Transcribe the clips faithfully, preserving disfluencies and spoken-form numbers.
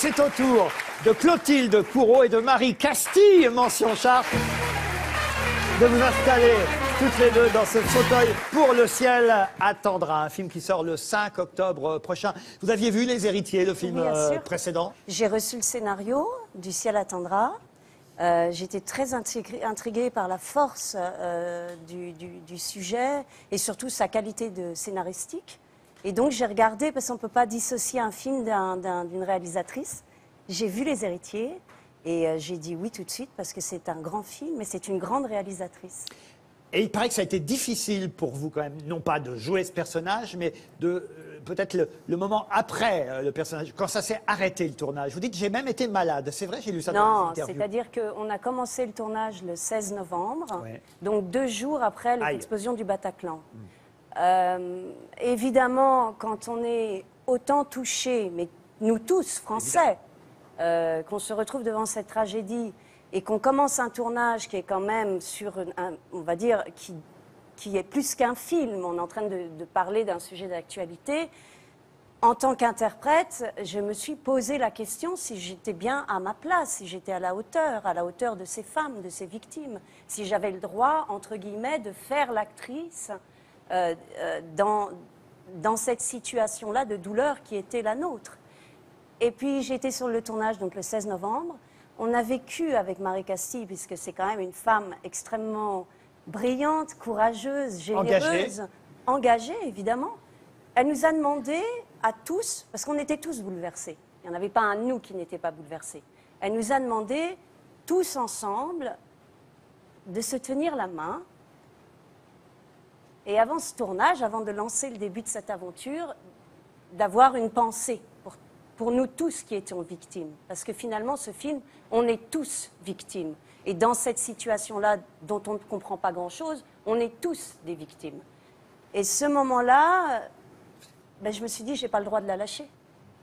C'est au tour de Clotilde Courau et de Marie-Castille Mention-Schaar de vous installer toutes les deux dans ce fauteuil pour Le Ciel attendra, un film qui sort le cinq octobre prochain. Vous aviez vu Les Héritiers, le film euh, précédent? J'ai reçu le scénario du Ciel attendra. Euh, J'étais très intriguée, intriguée par la force euh, du, du, du sujet et surtout sa qualité de scénaristique. Et donc j'ai regardé, parce qu'on ne peut pas dissocier un film d'une un, réalisatrice. J'ai vu Les Héritiers et euh, j'ai dit oui tout de suite parce que c'est un grand film et c'est une grande réalisatrice. Et il paraît que ça a été difficile pour vous quand même, non pas de jouer ce personnage, mais de euh, peut-être le, le moment après euh, le personnage, quand ça s'est arrêté le tournage. Vous dites, j'ai même été malade, c'est vrai, j'ai lu ça dans les interviews. Non, c'est-à-dire qu'on a commencé le tournage le seize novembre, ouais. donc deux jours après l'explosion du Bataclan. Hum. Euh, évidemment, quand on est autant touché, mais nous tous, Français, euh, qu'on se retrouve devant cette tragédie, et qu'on commence un tournage qui est quand même sur, un, on va dire, qui, qui est plus qu'un film. On est en train de, de parler d'un sujet d'actualité. En tant qu'interprète, je me suis posé la question si j'étais bien à ma place, si j'étais à la hauteur, à la hauteur de ces femmes, de ces victimes, si j'avais le droit, entre guillemets, de faire l'actrice euh, euh, dans, dans cette situation-là de douleur qui était la nôtre. Et puis j'étais sur le tournage, donc le seize novembre, on a vécu avec Marie-Castille, puisque c'est quand même une femme extrêmement brillante, courageuse, généreuse, engagée, engagée évidemment. Elle nous a demandé à tous, parce qu'on était tous bouleversés, il n'y en avait pas un de nous qui n'était pas bouleversé. Elle nous a demandé, tous ensemble, de se tenir la main. Et avant ce tournage, avant de lancer le début de cette aventure, d'avoir une pensée pour tous. Pour nous tous qui étions victimes. Parce que finalement, ce film, on est tous victimes. Et dans cette situation-là, dont on ne comprend pas grand-chose, on est tous des victimes. Et ce moment-là, ben, je me suis dit, j'ai pas le droit de la lâcher.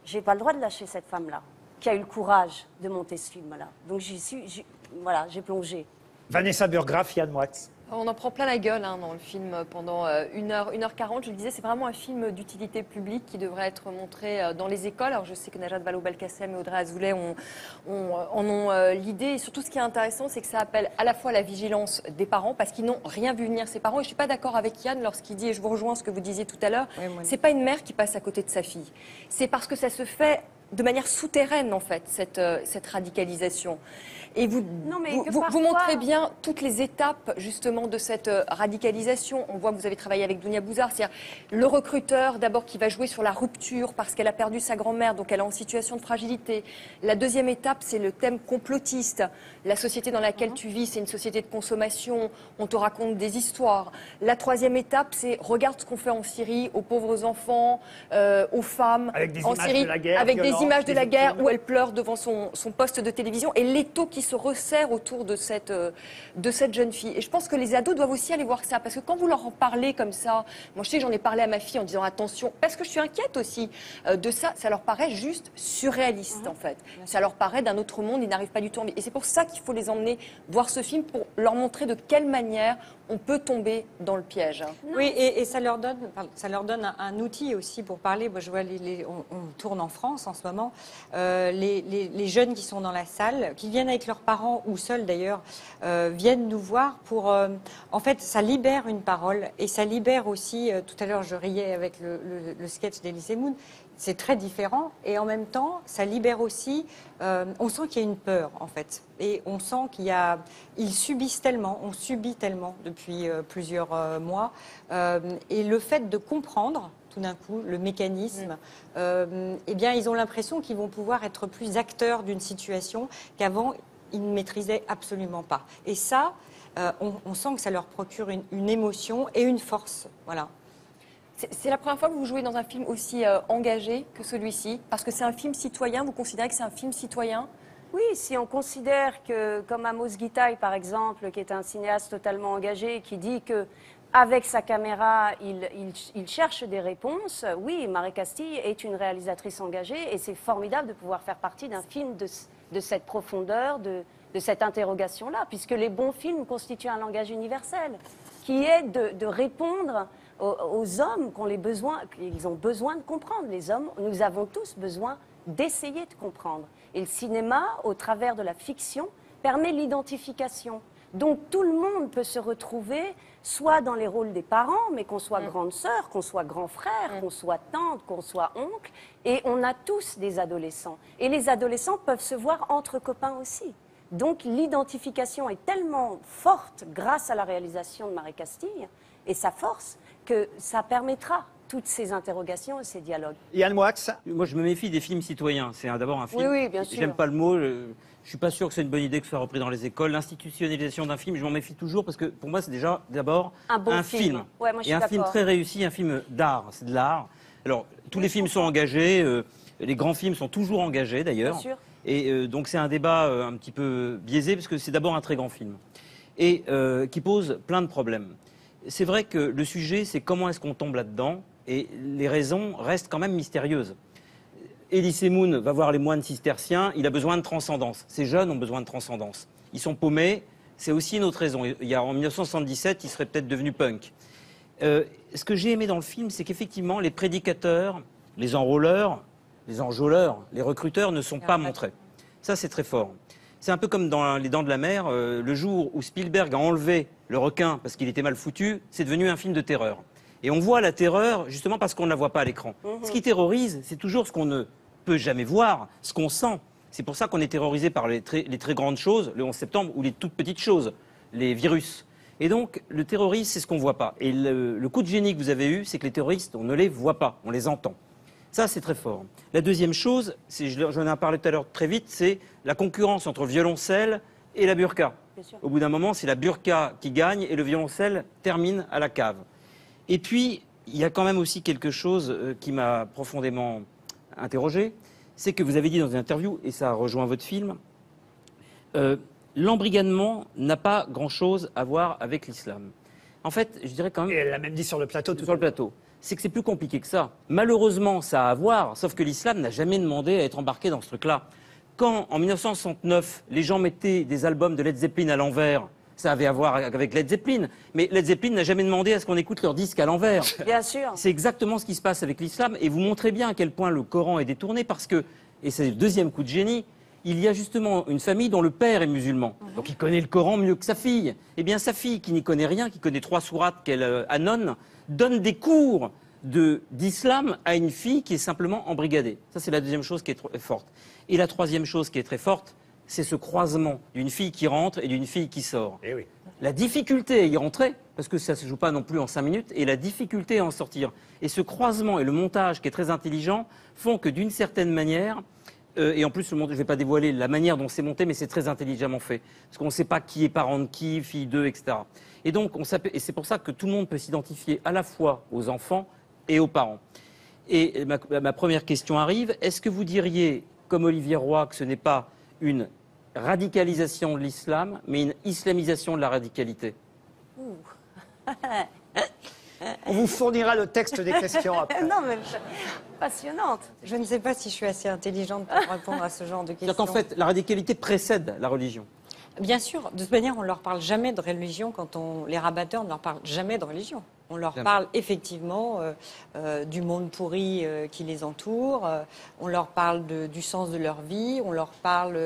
J'ai pas le droit de lâcher cette femme-là, qui a eu le courage de monter ce film-là. Donc j'y suis, voilà, j'ai plongé. Vanessa Burggraf, Yann Moix. On en prend plein la gueule hein, dans le film pendant une heure, une heure quarante. Je le disais, c'est vraiment un film d'utilité publique qui devrait être montré dans les écoles. Alors je sais que Najat Vallaud-Belkacem et Audrey Azoulay en ont, ont, ont, ont l'idée. Et surtout, ce qui est intéressant, c'est que ça appelle à la fois la vigilance des parents, parce qu'ils n'ont rien vu venir ces parents. Et je ne suis pas d'accord avec Yann lorsqu'il dit, et je vous rejoins ce que vous disiez tout à l'heure, oui, c'est pas une mère qui passe à côté de sa fille. C'est parce que ça se fait de manière souterraine, en fait, cette, euh, cette radicalisation. Et vous, non, mais vous, vous, parfois... vous montrez bien toutes les étapes, justement, de cette euh, radicalisation. On voit que vous avez travaillé avec Dounia Bouzar, c'est-à-dire le recruteur, d'abord, qui va jouer sur la rupture, parce qu'elle a perdu sa grand-mère, donc elle est en situation de fragilité. La deuxième étape, c'est le thème complotiste. La société dans laquelle mm-hmm. tu vis, c'est une société de consommation, on te raconte des histoires. La troisième étape, c'est regarde ce qu'on fait en Syrie, aux pauvres enfants, euh, aux femmes, avec des en images Syrie, de la guerre, avec des images de la guerre où elle pleure devant son, son poste de télévision et l'étau qui se resserre autour de cette, de cette jeune fille. Et je pense que les ados doivent aussi aller voir ça, parce que quand vous leur en parlez comme ça, moi je sais que j'en ai parlé à ma fille en disant attention, parce que je suis inquiète aussi de ça, ça leur paraît juste surréaliste mmh. en fait. Ça leur paraît d'un autre monde, ils n'arrivent pas du tout en vie. Et c'est pour ça qu'il faut les emmener voir ce film, pour leur montrer de quelle manière on peut tomber dans le piège. Non. Oui, et, et ça leur donne, ça leur donne un, un outil aussi pour parler. Moi je vois, les, les, on, on tourne en France en ce moment, euh, les, les, les jeunes qui sont dans la salle, qui viennent avec leurs parents ou seuls d'ailleurs, euh, viennent nous voir pour... Euh, en fait, ça libère une parole et ça libère aussi... Euh, tout à l'heure, je riais avec le, le, le sketch d'Elysée Moon. C'est très différent et en même temps, ça libère aussi... Euh, on sent qu'il y a une peur, en fait. Et on sent qu'il y a... Ils subissent tellement, on subit tellement depuis euh, plusieurs euh, mois. Euh, et le fait de comprendre... d'un coup, le mécanisme, mmh. euh, eh bien, ils ont l'impression qu'ils vont pouvoir être plus acteurs d'une situation qu'avant, ils ne maîtrisaient absolument pas. Et ça, euh, on, on sent que ça leur procure une, une émotion et une force, voilà. C'est la première fois que vous jouez dans un film aussi euh, engagé que celui-ci, parce que c'est un film citoyen, vous considérez que c'est un film citoyen ? Oui, si on considère que, comme Amos Gitai, par exemple, qui est un cinéaste totalement engagé, qui dit que avec sa caméra, il, il, il cherche des réponses. Oui, Marie-Castille est une réalisatrice engagée et c'est formidable de pouvoir faire partie d'un film de, de cette profondeur, de, de cette interrogation-là, puisque les bons films constituent un langage universel qui est de, de répondre aux, aux hommes qu'on les besoins, qu'ils ont besoin de comprendre. Les hommes, nous avons tous besoin d'essayer de comprendre. Et le cinéma, au travers de la fiction, permet l'identification. Donc tout le monde peut se retrouver, soit dans les rôles des parents, mais qu'on soit mmh. grande sœur, qu'on soit grand frère, mmh. qu'on soit tante, qu'on soit oncle. Et on a tous des adolescents. Et les adolescents peuvent se voir entre copains aussi. Donc l'identification est tellement forte grâce à la réalisation de Marie-Castille et sa force que ça permettra toutes ces interrogations et ces dialogues. Yann Moix. Moi, je me méfie des films citoyens. C'est d'abord un film. Oui, oui, bien sûr. J'aime pas le mot. Je... Je suis pas sûr que c'est une bonne idée que ce soit repris dans les écoles. L'institutionnalisation d'un film, je m'en méfie toujours parce que pour moi, c'est déjà d'abord un, bon un film. film. Ouais, moi, je et suis un film très réussi, un film d'art. C'est de l'art. Alors, tous oui, les films sont engagés. Euh, les grands films sont toujours engagés, d'ailleurs. Et euh, donc, c'est un débat euh, un petit peu biaisé parce que c'est d'abord un très grand film et euh, qui pose plein de problèmes. C'est vrai que le sujet, c'est comment est-ce qu'on tombe là-dedans et les raisons restent quand même mystérieuses. Élisée Moon va voir les moines cisterciens, il a besoin de transcendance. Ces jeunes ont besoin de transcendance. Ils sont paumés, c'est aussi une autre raison. Il y a, en mille neuf cent soixante-dix-sept, ils seraient peut-être devenus punks. Euh, ce que j'ai aimé dans le film, c'est qu'effectivement, les prédicateurs, les enrôleurs, les enjôleurs, les recruteurs ne sont pas montrés. Ça, c'est très fort. C'est un peu comme dans Les Dents de la Mer, euh, le jour où Spielberg a enlevé le requin parce qu'il était mal foutu, c'est devenu un film de terreur. Et on voit la terreur justement parce qu'on ne la voit pas à l'écran. Mmh. Ce qui terrorise, c'est toujours ce qu'on ne peut jamais voir, ce qu'on sent. C'est pour ça qu'on est terrorisé par les très, les très grandes choses, le onze septembre, ou les toutes petites choses, les virus. Et donc, le terrorisme, c'est ce qu'on ne voit pas. Et le, le coup de génie que vous avez eu, c'est que les terroristes, on ne les voit pas, on les entend. Ça, c'est très fort. La deuxième chose, j'en ai parlé tout à l'heure très vite, c'est la concurrence entre le violoncelle et la burqa. Au bout d'un moment, c'est la burqa qui gagne et le violoncelle termine à la cave. Et puis, il y a quand même aussi quelque chose qui m'a profondément interrogé, c'est que vous avez dit dans une interview, et ça rejoint votre film, euh, l'embrigadement n'a pas grand-chose à voir avec l'islam. En fait, je dirais quand même... Et elle l'a même dit sur le plateau. Tout sur le plateau. C'est que c'est plus compliqué que ça. Malheureusement, ça a à voir, sauf que l'islam n'a jamais demandé à être embarqué dans ce truc-là. Quand, en mille neuf cent soixante-neuf, les gens mettaient des albums de Led Zeppelin à l'envers... Ça avait à voir avec Led Zeppelin. Mais Led Zeppelin n'a jamais demandé à ce qu'on écoute leur disque à l'envers. Bien sûr. C'est exactement ce qui se passe avec l'islam. Et vous montrez bien à quel point le Coran est détourné parce que, et c'est le deuxième coup de génie, il y a justement une famille dont le père est musulman. Mm-hmm. Donc il connaît le Coran mieux que sa fille. Eh bien sa fille, qui n'y connaît rien, qui connaît trois sourates qu'elle euh, annonne, donne des cours de, d'islam à une fille qui est simplement embrigadée. Ça, c'est la deuxième chose qui est trop, forte. Et la troisième chose qui est très forte, c'est ce croisement d'une fille qui rentre et d'une fille qui sort. Eh oui. La difficulté à y rentrer, parce que ça ne se joue pas non plus en cinq minutes, et la difficulté à en sortir. Et ce croisement et le montage qui est très intelligent font que d'une certaine manière, euh, et en plus le montage, je ne vais pas dévoiler la manière dont c'est monté, mais c'est très intelligemment fait. Parce qu'on ne sait pas qui est parent de qui, fille d'eux, et cetera. Et donc, on et c'est pour ça que tout le monde peut s'identifier à la fois aux enfants et aux parents. Et ma, ma première question arrive, est-ce que vous diriez, comme Olivier Roy, que ce n'est pas une radicalisation de l'islam, mais une islamisation de la radicalité? Ouh. On vous fournira le texte des questions après. Non, mais passionnante. Je ne sais pas si je suis assez intelligente pour répondre à ce genre de questions. Donc en fait, la radicalité précède la religion. Bien sûr. De toute manière, on ne leur parle jamais de religion quand on... Les rabatteurs ne leur parlent jamais de religion. On leur parle effectivement euh, euh, du monde pourri euh, qui les entoure, euh, on leur parle de, du sens de leur vie, on leur parle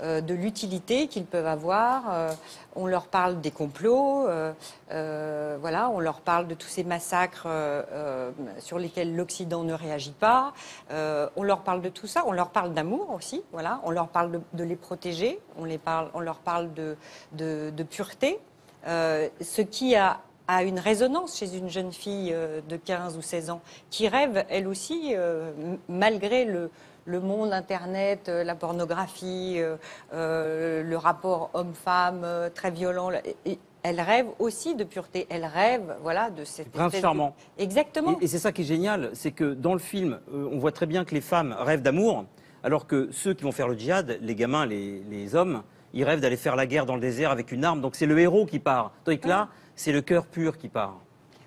euh, de l'utilité qu'ils peuvent avoir, euh, on leur parle des complots, euh, euh, voilà, on leur parle de tous ces massacres euh, euh, sur lesquels l'Occident ne réagit pas, euh, on leur parle de tout ça, on leur parle d'amour aussi, voilà, on leur parle de, de les protéger, on, les parle, on leur parle de, de, de pureté, euh, ce qui a... a une résonance chez une jeune fille de quinze ou seize ans qui rêve, elle aussi, euh, malgré le, le monde Internet, la pornographie, euh, le rapport homme-femme très violent. Et elle rêve aussi de pureté, elle rêve voilà, de cette... Prince charmant. De... Exactement. Et, et c'est ça qui est génial, c'est que dans le film, euh, on voit très bien que les femmes rêvent d'amour, alors que ceux qui vont faire le djihad, les gamins, les, les hommes, ils rêvent d'aller faire la guerre dans le désert avec une arme, donc c'est le héros qui part. Donc là... Oui. C'est le cœur pur qui part.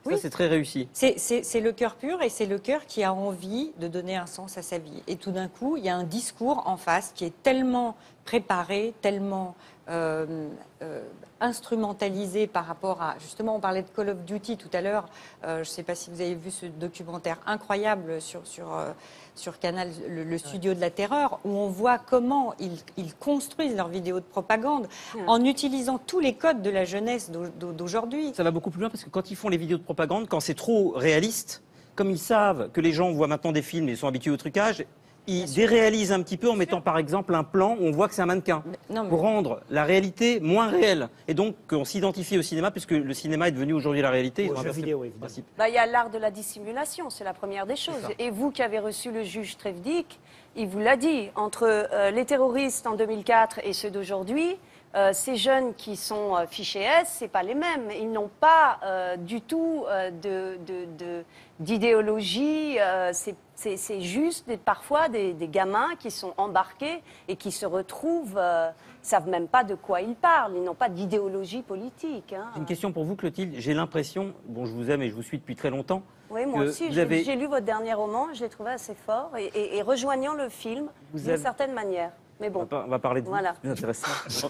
Oui. Ça, c'est très réussi. C'est le cœur pur et c'est le cœur qui a envie de donner un sens à sa vie. Et tout d'un coup, il y a un discours en face qui est tellement préparé, tellement Euh, euh, instrumentalisé par rapport à... Justement, on parlait de Call of Duty tout à l'heure. Euh, je ne sais pas si vous avez vu ce documentaire incroyable sur, sur, euh, sur Canal, le, le studio ouais. de la terreur, où on voit comment ils, ils construisent leurs vidéos de propagande ouais. en utilisant tous les codes de la jeunesse d'aujourd'hui. Ça va beaucoup plus loin parce que quand ils font les vidéos de propagande, quand c'est trop réaliste, comme ils savent que les gens voient maintenant des films et sont habitués au trucage... Il déréalise un petit peu en mettant par exemple un plan où on voit que c'est un mannequin, mais, non, mais... pour rendre la réalité moins réelle. Et donc qu'on s'identifie au cinéma, puisque le cinéma est devenu aujourd'hui la réalité. Au jeu vidéo, évidemment. Bah, il y a l'art de la dissimulation, c'est la première des choses. Et vous qui avez reçu le juge Trévidic, il vous l'a dit, entre euh, les terroristes en deux mille quatre et ceux d'aujourd'hui, euh, ces jeunes qui sont euh, fichés S, ce n'est pas les mêmes. Ils n'ont pas euh, du tout euh, de... de, de d'idéologie, euh, c'est juste des, parfois des, des gamins qui sont embarqués et qui se retrouvent, euh, savent même pas de quoi ils parlent, ils n'ont pas d'idéologie politique. Hein. Une question pour vous, Clotilde, j'ai l'impression, bon je vous aime et je vous suis depuis très longtemps. Oui, moi aussi, j'ai avez... lu votre dernier roman, je l'ai trouvé assez fort et, et, et rejoignant le film d'une avez... certaine manière. Mais bon. On va, on va parler de voilà. vous, c'est intéressant.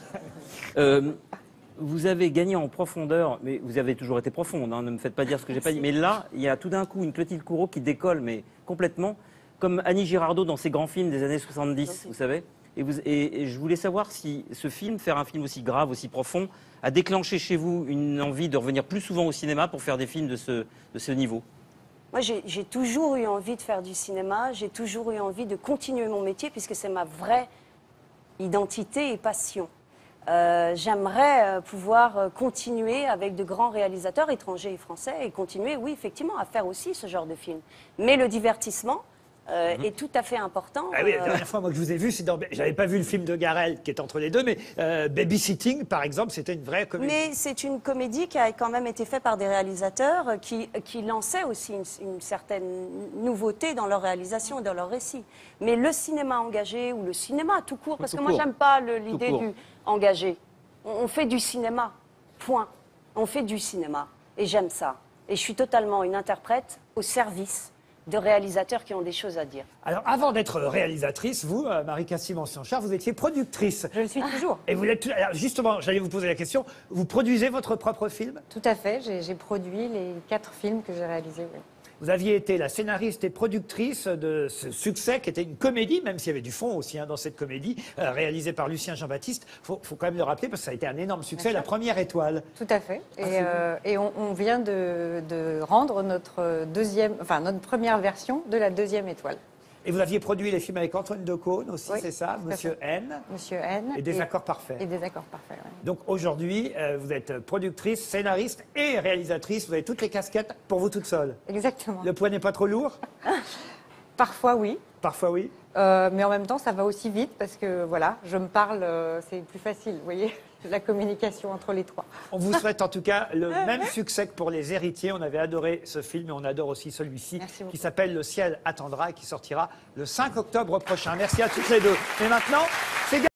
euh, Vous avez gagné en profondeur, mais vous avez toujours été profonde, hein, ne me faites pas dire ce que j'ai pas dit. Mais là, il y a tout d'un coup une Clotilde Courau qui décolle, mais complètement, comme Annie Girardot dans ses grands films des années soixante-dix, Merci. Vous savez. Et, vous, et, et je voulais savoir si ce film, faire un film aussi grave, aussi profond, a déclenché chez vous une envie de revenir plus souvent au cinéma pour faire des films de ce, de ce niveau. Moi, j'ai toujours eu envie de faire du cinéma, j'ai toujours eu envie de continuer mon métier, puisque c'est ma vraie identité et passion. Euh, j'aimerais euh, pouvoir euh, continuer avec de grands réalisateurs étrangers et français et continuer, oui, effectivement, à faire aussi ce genre de film. Mais le divertissement euh, mmh. est tout à fait important. Ah oui, la dernière euh... fois moi, que je vous ai vu, c'est dans... j'avais pas vu le film de Garel qui est entre les deux, mais euh, Babysitting, par exemple, c'était une vraie comédie. Mais c'est une comédie qui a quand même été faite par des réalisateurs qui, qui lançaient aussi une, une certaine nouveauté dans leur réalisation et dans leur récit. Mais le cinéma engagé ou le cinéma tout court, parce tout que court. moi, j'aime pas l'idée du... engagé. On fait du cinéma. Point. On fait du cinéma. Et j'aime ça. Et je suis totalement une interprète au service de réalisateurs qui ont des choses à dire. Alors, avant d'être réalisatrice, vous, Marie-Castille Mention-Schaar, vous étiez productrice. Je le suis toujours. Et vous l'êtes... Alors, justement, j'allais vous poser la question. Vous produisez votre propre film? Tout à fait. J'ai produit les quatre films que j'ai réalisés, oui. Vous aviez été la scénariste et productrice de ce succès qui était une comédie, même s'il y avait du fond aussi hein, dans cette comédie, euh, réalisée par Lucien Jean-Baptiste. Il faut, faut quand même le rappeler parce que ça a été un énorme succès, Merci. La première étoile. Tout à fait. Ah, et euh, et on, on vient de, de rendre notre, deuxième, enfin, notre première version de la deuxième étoile. Et vous aviez produit les films avec Antoine de Caunes aussi, oui, c'est ça, Monsieur N. Monsieur N. Et Des et, Accords Parfaits. Et Des Accords Parfaits, oui. Donc aujourd'hui, euh, vous êtes productrice, scénariste et réalisatrice. Vous avez toutes les casquettes pour vous toute seule. Exactement. Le poids n'est pas trop lourd? Parfois, oui. Parfois, oui. Euh, mais en même temps, ça va aussi vite parce que, voilà, je me parle, euh, c'est plus facile, vous voyez, la communication entre les trois. On vous souhaite en tout cas le même succès que pour Les Héritiers. On avait adoré ce film et on adore aussi celui-ci qui s'appelle Le Ciel attendra et qui sortira le cinq octobre prochain. Merci à toutes les deux. Et maintenant, c'est